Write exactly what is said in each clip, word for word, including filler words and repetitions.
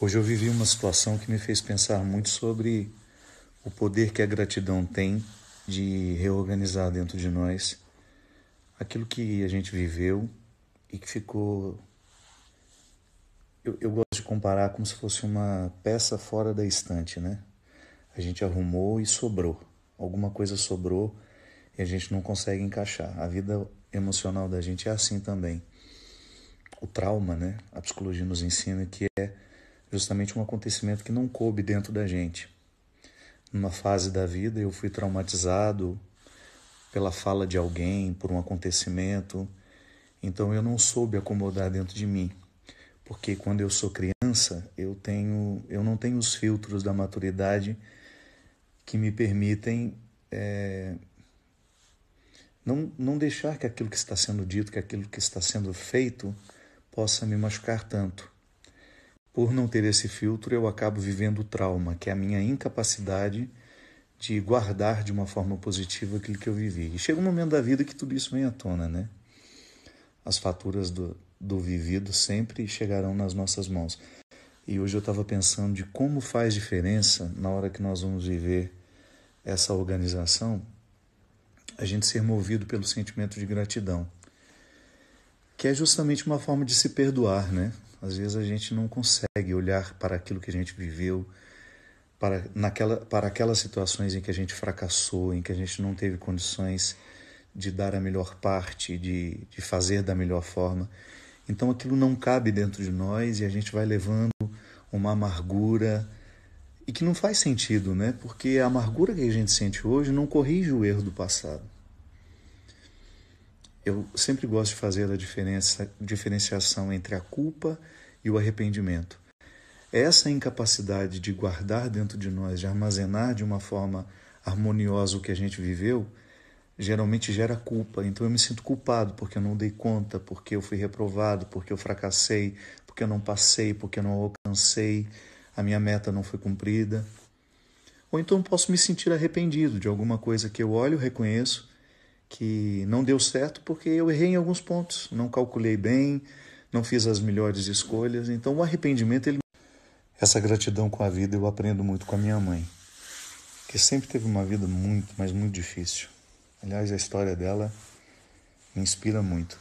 Hoje eu vivi uma situação que me fez pensar muito sobre o poder que a gratidão tem de reorganizar dentro de nós aquilo que a gente viveu e que ficou... Eu, eu gosto de comparar como se fosse uma peça fora da estante, né? A gente arrumou e sobrou. Alguma coisa sobrou e a gente não consegue encaixar. A vida emocional da gente é assim também. O trauma, né? A psicologia nos ensina que é justamente um acontecimento que não coube dentro da gente. Numa fase da vida eu fui traumatizado pela fala de alguém, por um acontecimento. Então eu não soube acomodar dentro de mim. Porque quando eu sou criança, eu, tenho, eu não tenho os filtros da maturidade que me permitem é, não, não deixar que aquilo que está sendo dito, que aquilo que está sendo feito, possa me machucar tanto. Por não ter esse filtro, eu acabo vivendo o trauma, que é a minha incapacidade de guardar de uma forma positiva aquilo que eu vivi. E chega um momento da vida que tudo isso vem à tona, né? As faturas do, do vivido sempre chegarão nas nossas mãos. E hoje eu estava pensando de como faz diferença, na hora que nós vamos viver essa organização, a gente ser movido pelo sentimento de gratidão, que é justamente uma forma de se perdoar, né? Às vezes a gente não consegue olhar para aquilo que a gente viveu, para, naquela, para aquelas situações em que a gente fracassou, em que a gente não teve condições de dar a melhor parte, de, de fazer da melhor forma. Então aquilo não cabe dentro de nós e a gente vai levando uma amargura, e que não faz sentido, né? Porque a amargura que a gente sente hoje não corrige o erro do passado. Eu sempre gosto de fazer a diferença, diferenciação entre a culpa e o arrependimento. Essa incapacidade de guardar dentro de nós, de armazenar de uma forma harmoniosa o que a gente viveu, geralmente gera culpa. Então eu me sinto culpado porque eu não dei conta, porque eu fui reprovado, porque eu fracassei, porque eu não passei, porque eu não alcancei, a minha meta não foi cumprida. Ou então posso me sentir arrependido de alguma coisa que eu olho, reconheço, que não deu certo porque eu errei em alguns pontos, não calculei bem, não fiz as melhores escolhas. Então o arrependimento, ele... essa gratidão com a vida eu aprendo muito com a minha mãe, que sempre teve uma vida muito, mas muito difícil. Aliás, a história dela me inspira muito.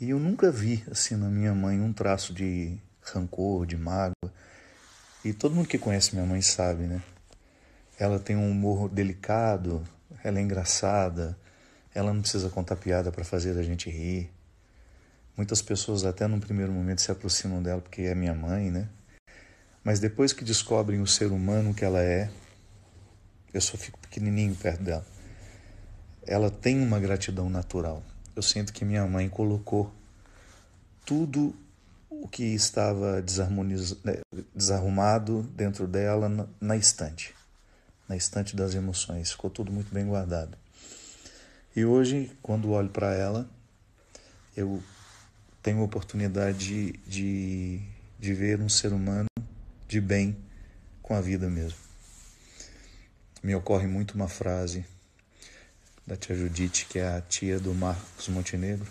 E eu nunca vi assim na minha mãe um traço de rancor, de mágoa. E todo mundo que conhece minha mãe sabe, né? Ela tem um humor delicado, ela é engraçada. Ela não precisa contar piada para fazer a gente rir. Muitas pessoas até num primeiro momento se aproximam dela porque é minha mãe, né? Mas depois que descobrem o ser humano que ela é, eu só fico pequenininho perto dela. Ela tem uma gratidão natural. Eu sinto que minha mãe colocou tudo o que estava desarmoniz... desarrumado dentro dela na estante. Na estante das emoções. Ficou tudo muito bem guardado. E hoje, quando olho para ela, eu tenho a oportunidade de, de, de ver um ser humano de bem com a vida mesmo. Me ocorre muito uma frase da tia Judite, que é a tia do Marcos Montenegro,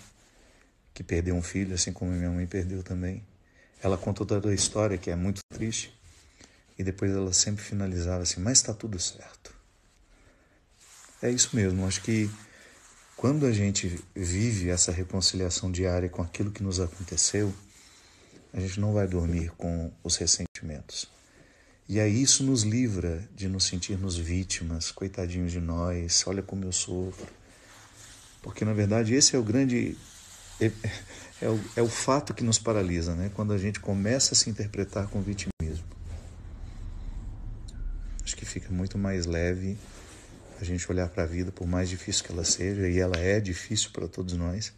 que perdeu um filho, assim como minha mãe perdeu também. Ela contou toda a história, que é muito triste, e depois ela sempre finalizava assim, mas está tudo certo. É isso mesmo, acho que quando a gente vive essa reconciliação diária com aquilo que nos aconteceu, a gente não vai dormir com os ressentimentos. E aí isso nos livra de nos sentirmos vítimas, coitadinhos de nós, olha como eu sofro. Porque, na verdade, esse é o grande... É, é, o, é o fato que nos paralisa, né? Quando a gente começa a se interpretar com vitimismo. Acho que fica muito mais leve a gente olhar para a vida, por mais difícil que ela seja, e ela é difícil para todos nós,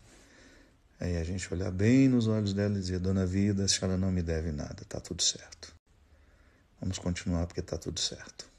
aí a gente olhar bem nos olhos dela e dizer, dona vida, a senhora não me deve nada, está tudo certo. Vamos continuar porque está tudo certo.